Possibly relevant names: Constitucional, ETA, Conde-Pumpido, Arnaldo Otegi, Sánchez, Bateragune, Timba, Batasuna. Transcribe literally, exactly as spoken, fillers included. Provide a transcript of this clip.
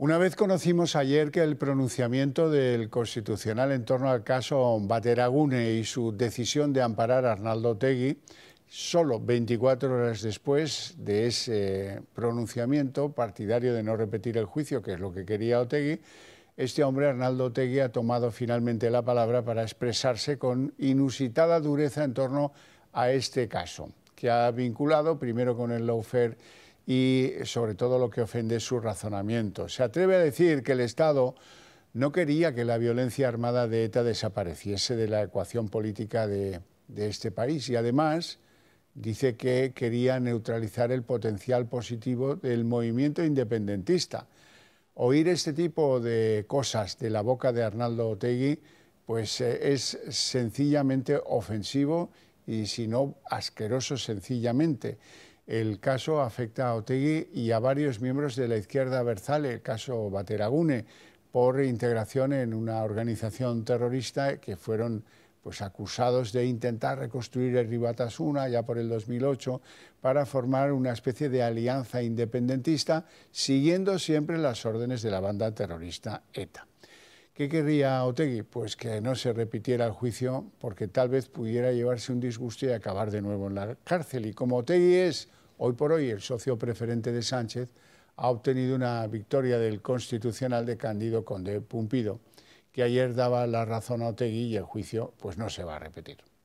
Una vez conocimos ayer que el pronunciamiento del Constitucional en torno al caso Bateragune y su decisión de amparar a Arnaldo Otegi, solo veinticuatro horas después de ese pronunciamiento partidario de no repetir el juicio, que es lo que quería Otegi, este hombre, Arnaldo Otegi, ha tomado finalmente la palabra para expresarse con inusitada dureza en torno a este caso, que ha vinculado primero con el lawfare y sobre todo lo que ofende es su razonamiento. Se atreve a decir que el Estado no quería que la violencia armada de ETA desapareciese de la ecuación política de, de este país, y además dice que quería neutralizar el potencial positivo del movimiento independentista. Oír este tipo de cosas de la boca de Arnaldo Otegi pues eh, es sencillamente ofensivo y, si no, asqueroso sencillamente. El caso afecta a Otegi y a varios miembros de la izquierda abertzale, el caso Bateragune, por integración en una organización terrorista, que fueron pues acusados de intentar reconstruir el Batasuna ya por el dos mil ocho para formar una especie de alianza independentista, siguiendo siempre las órdenes de la banda terrorista ETA. ¿Qué querría Otegi? Pues que no se repitiera el juicio, porque tal vez pudiera llevarse un disgusto y acabar de nuevo en la cárcel. Y como Otegi es, hoy por hoy, el socio preferente de Sánchez, ha obtenido una victoria del Constitucional de Cándido Conde-Pumpido, que ayer daba la razón a Otegi, y el juicio pues no se va a repetir.